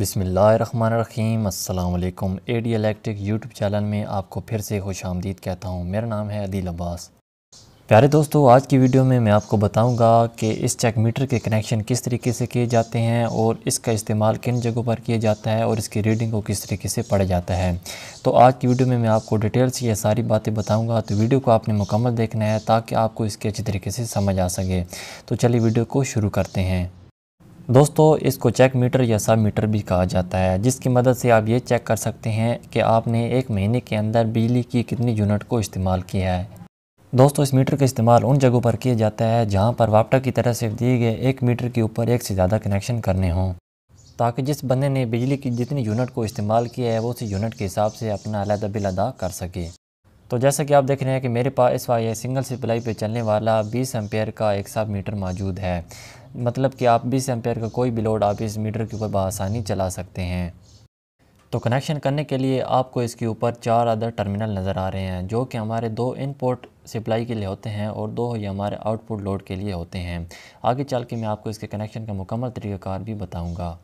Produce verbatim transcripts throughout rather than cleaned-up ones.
बिस्मिल्लाहिर्रहमानिर्रहीम अस्सलाम वालेकुम। एडी इलेक्ट्रिक यूट्यूब चैनल में आपको फिर से खुशामदीद कहता हूँ। मेरा नाम है अदील अब्बास। प्यारे दोस्तों, आज की वीडियो में मैं आपको बताऊंगा कि इस चेक मीटर के कनेक्शन किस तरीके से किए जाते हैं और इसका इस्तेमाल किन जगहों पर किया जाता है और इसकी रीडिंग को किस तरीके से पढ़ा जाता है। तो आज की वीडियो में मैं आपको डिटेल से ये सारी बातें बताऊंगा। तो वीडियो को आपने मुकम्मल देखना है ताकि आपको इसके अच्छी तरीके से समझ आ सके। तो चलिए वीडियो को शुरू करते हैं। दोस्तों, इसको चेक मीटर या सब मीटर भी कहा जाता है, जिसकी मदद से आप ये चेक कर सकते हैं कि आपने एक महीने के अंदर बिजली की कितनी यूनिट को इस्तेमाल किया है। दोस्तों, इस मीटर का इस्तेमाल उन जगहों पर किया जाता है जहां पर वापटा की तरफ से दिए गए एक मीटर के ऊपर एक से ज़्यादा कनेक्शन करने हों, ताकि जिस बंदे ने बिजली की जितनी यूनिट को इस्तेमाल किया है वो उसी यूनिट के हिसाब से अपना अलहदा बिल अदा कर सके। तो जैसा कि आप देख रहे हैं कि मेरे पास इस वायर सिंगल सप्लाई पे चलने वाला बीस एम्पेयर का एक सब मीटर मौजूद है। मतलब कि आप बीस एम्पेयर का कोई भी लोड आप इस मीटर के ऊपर बआसानी चला सकते हैं। तो कनेक्शन करने के लिए आपको इसके ऊपर चार अदर टर्मिनल नज़र आ रहे हैं, जो कि हमारे दो इनपुट सप्लाई के लिए होते हैं और दो ये हमारे आउटपुट लोड के लिए होते हैं। आगे चल के मैं आपको इसके कनेक्शन का मुकम्मल तरीक़ाकार भी बताऊंगा।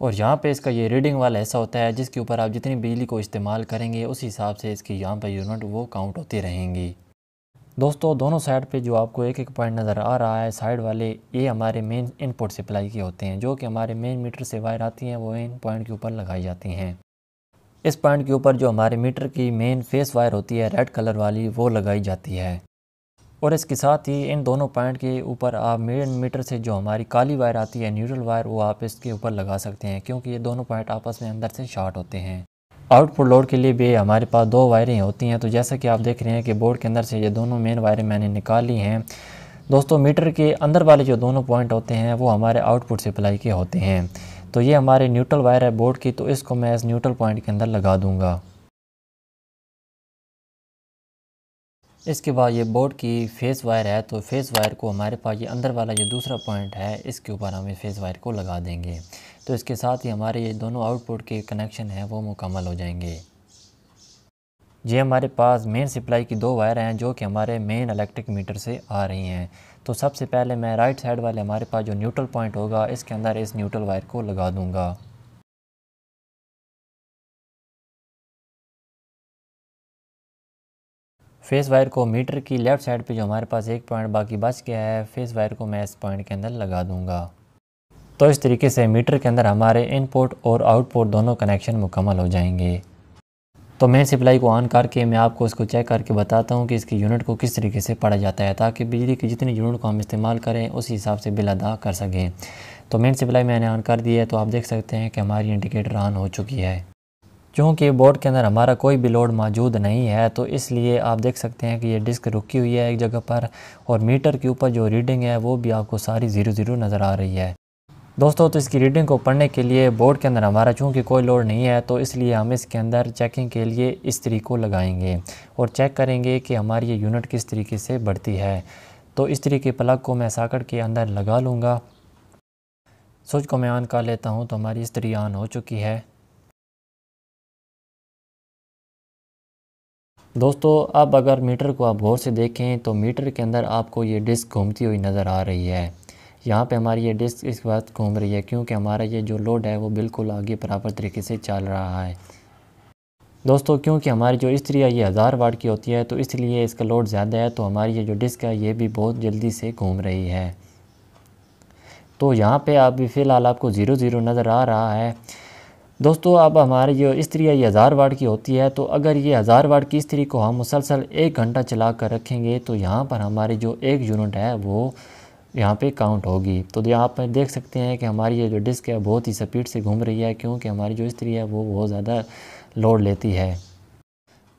और यहाँ पे इसका ये रीडिंग वाला हिस्सा होता है, जिसके ऊपर आप जितनी बिजली को इस्तेमाल करेंगे उस हिसाब से इसकी यहाँ पर यूनिट वो काउंट होती रहेंगी। दोस्तों, दोनों साइड पे जो आपको एक एक पॉइंट नज़र आ रहा है, साइड वाले ये हमारे मेन इनपुट सप्लाई के होते हैं, जो कि हमारे मेन मीटर से वायर आती हैं वो इन पॉइंट के ऊपर लगाई जाती हैं। इस पॉइंट के ऊपर जो हमारे मीटर की मेन फेस वायर होती है रेड कलर वाली, वो लगाई जाती है। और इसके साथ ही इन दोनों पॉइंट के ऊपर आप मेन मीटर से जो हमारी काली वायर आती है न्यूट्रल वायर, वो आप इसके ऊपर लगा सकते हैं, क्योंकि ये दोनों पॉइंट आपस में अंदर से शॉर्ट होते हैं। आउटपुट लोड के लिए भी हमारे पास दो वायरें होती हैं। तो जैसा कि आप देख रहे हैं कि बोर्ड के अंदर से ये दोनों मेन वायरें मैंने निकाली हैं। दोस्तों, मीटर के अंदर वाले जो दोनों पॉइंट होते हैं वो हमारे आउटपुट सप्लाई के होते हैं। तो ये हमारे न्यूट्रल वायर है बोर्ड की, तो इसको मैं इस न्यूट्रल पॉइंट के अंदर लगा दूंगा। इसके बाद ये बोर्ड की फेस वायर है, तो फेस वायर को हमारे पास ये अंदर वाला ये दूसरा पॉइंट है, इसके ऊपर हम फेस वायर को लगा देंगे। तो इसके साथ ही हमारे ये दोनों आउटपुट के कनेक्शन हैं वो मुकम्मल हो जाएंगे। ये हमारे पास मेन सप्लाई की दो वायर हैं, जो कि हमारे मेन इलेक्ट्रिक मीटर से आ रही हैं। तो सबसे पहले मैं राइट साइड वाले हमारे पास जो न्यूट्रल पॉइंट होगा इसके अंदर इस न्यूट्रल वायर को लगा दूँगा। फेस वायर को मीटर की लेफ़्ट साइड पे जो हमारे पास एक पॉइंट बाकी बच गया है, फेस वायर को मैं इस पॉइंट के अंदर लगा दूंगा। तो इस तरीके से मीटर के अंदर हमारे इनपुट और आउटपुट दोनों कनेक्शन मुकम्मल हो जाएंगे। तो मेन सप्लाई को ऑन करके मैं आपको इसको चेक करके बताता हूँ कि इसकी यूनिट को किस तरीके से पढ़ा जाता है, ताकि बिजली की जितनी यूनिट को हम इस्तेमाल करें उस हिसाब से बिल अदा कर सकें। तो मेन सप्लाई मैंने ऑन कर दी है, तो आप देख सकते हैं कि हमारी इंडिकेटर ऑन हो चुकी है। क्योंकि बोर्ड के अंदर हमारा कोई भी लोड मौजूद नहीं है, तो इसलिए आप देख सकते हैं कि ये डिस्क रुकी हुई है एक जगह पर, और मीटर के ऊपर जो रीडिंग है वो भी आपको सारी ज़ीरो ज़ीरो नज़र आ रही है। दोस्तों, तो इसकी रीडिंग को पढ़ने के लिए बोर्ड के अंदर हमारा चूँकि कोई लोड नहीं है, तो इसलिए हम इसके अंदर चेकिंग के लिए इस तरीक़े लगाएंगे और चेक करेंगे कि हमारी ये यूनिट किस तरीके से बढ़ती है। तो इस तरीके प्लग को मैं सॉकेट के अंदर लगा लूँगा। स्विच को मैं ऑन कर लेता हूँ। तो हमारी इस तरीके ऑन हो चुकी है। दोस्तों, अब अगर मीटर को आप गौर से देखें तो मीटर के अंदर आपको ये डिस्क घूमती हुई नज़र आ रही है। यहाँ पे हमारी ये डिस्क इस वक्त घूम रही है, क्योंकि हमारा ये जो लोड है वो बिल्कुल आगे बराबर तरीके से चल रहा है। दोस्तों, क्योंकि हमारी जो इस्त्री है ये हज़ार वाट की होती है, तो इसलिए इसका लोड ज़्यादा है, तो हमारी ये जो डिस्क है ये भी बहुत जल्दी से घूम रही है। तो यहाँ पर अभी फ़िलहाल आपको ज़ीरो ज़ीरो नज़र आ रहा है। दोस्तों, अब हमारी जो इस्त्री है ये हज़ार वाट की होती है, तो अगर ये हज़ार वाट की इस्त्री को हम मुसलसल एक घंटा चला कर रखेंगे तो यहाँ पर हमारी जो एक यूनिट है वो यहाँ पे काउंट होगी। तो आप देख सकते हैं कि हमारी ये जो डिस्क है बहुत ही स्पीड से घूम रही है, क्योंकि हमारी जो इस्त्री है वो बहुत ज़्यादा लोड लेती है।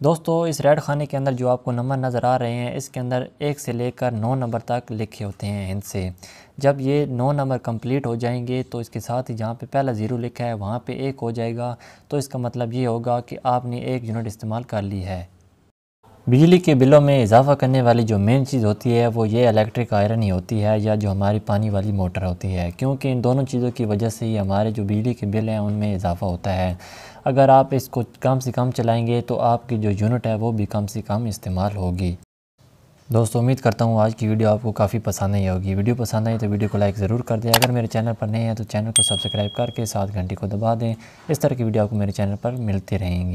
दोस्तों, इस रेड खाने के अंदर जो आपको नंबर नज़र आ रहे हैं इसके अंदर एक से लेकर नौ नंबर तक लिखे होते हैं। इनसे जब ये नौ नंबर कंप्लीट हो जाएंगे तो इसके साथ ही जहाँ पे पहला ज़ीरो लिखा है वहाँ पे एक हो जाएगा। तो इसका मतलब ये होगा कि आपने एक यूनिट इस्तेमाल कर ली है। बिजली के बिलों में इजाफा करने वाली जो मेन चीज़ होती है वो ये इलेक्ट्रिक आयरन ही होती है, या जो हमारी पानी वाली मोटर होती है, क्योंकि इन दोनों चीज़ों की वजह से ही हमारे जो बिजली के बिल हैं उनमें इजाफा होता है। अगर आप इसको कम से कम चलाएंगे तो आपकी जो यूनिट है वो भी कम से कम इस्तेमाल होगी। दोस्तों उम्मीद करता हूँ आज की वीडियो आपको काफ़ी पसंद आई होगी। वीडियो पसंद आई तो वीडियो को लाइक ज़रूर कर दें। अगर मेरे चैनल पर नए हैं तो चैनल को सब्सक्राइब करके साथ घंटी को दबा दें। इस तरह की वीडियो आपको मेरे चैनल पर मिलती रहेंगी।